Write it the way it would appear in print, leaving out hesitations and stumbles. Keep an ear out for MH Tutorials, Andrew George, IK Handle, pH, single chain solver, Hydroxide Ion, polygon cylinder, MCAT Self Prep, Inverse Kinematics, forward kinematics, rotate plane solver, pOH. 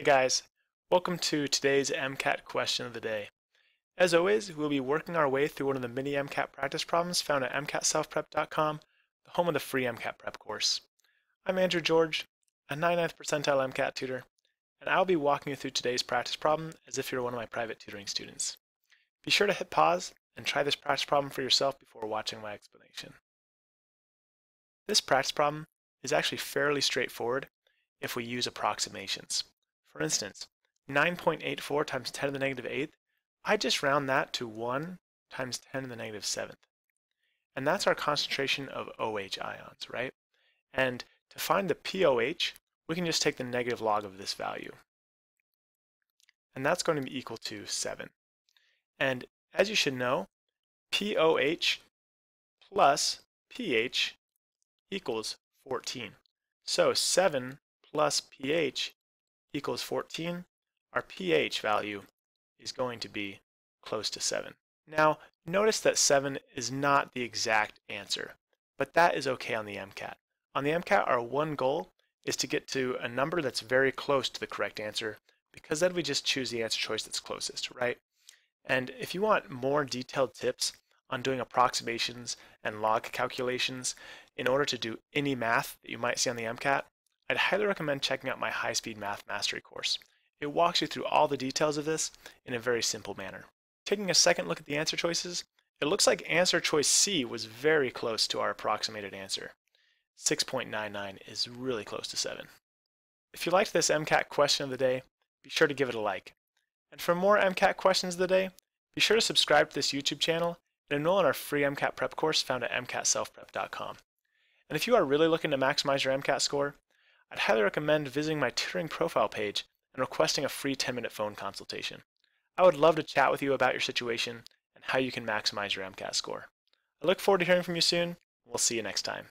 Hey guys, welcome to today's MCAT question of the day. As always, we'll be working our way through one of the mini MCAT practice problems found at MCATselfprep.com, the home of the free MCAT prep course. I'm Andrew George, a 99th percentile MCAT tutor, and I'll be walking you through today's practice problem as if you're one of my private tutoring students. Be sure to hit pause and try this practice problem for yourself before watching my explanation. This practice problem is actually fairly straightforward if we use approximations. For instance, 9.84 times 10 to the negative 8th, I just round that to 1 times 10 to the negative 7th. And that's our concentration of OH ions, right? And to find the pOH, we can just take the negative log of this value. And that's going to be equal to 7. And as you should know, pOH plus pH equals 14. So 7 plus pH equals 14, our pH value is going to be close to 7. Now, notice that 7 is not the exact answer, but that is okay on the MCAT. On the MCAT, our one goal is to get to a number that's very close to the correct answer, because then we just choose the answer choice that's closest, right? And if you want more detailed tips on doing approximations and log calculations in order to do any math that you might see on the MCAT, I'd highly recommend checking out my high-speed math mastery course. It walks you through all the details of this in a very simple manner. Taking a second look at the answer choices, it looks like answer choice C was very close to our approximated answer. 6.99 is really close to 7. If you liked this MCAT question of the day, be sure to give it a like. And for more MCAT questions of the day, be sure to subscribe to this YouTube channel and enroll in our free MCAT prep course found at MCATselfprep.com. And if you are really looking to maximize your MCAT score, I'd highly recommend visiting my tutoring profile page and requesting a free 10-minute phone consultation. I would love to chat with you about your situation and how you can maximize your MCAT score. I look forward to hearing from you soon. We'll see you next time.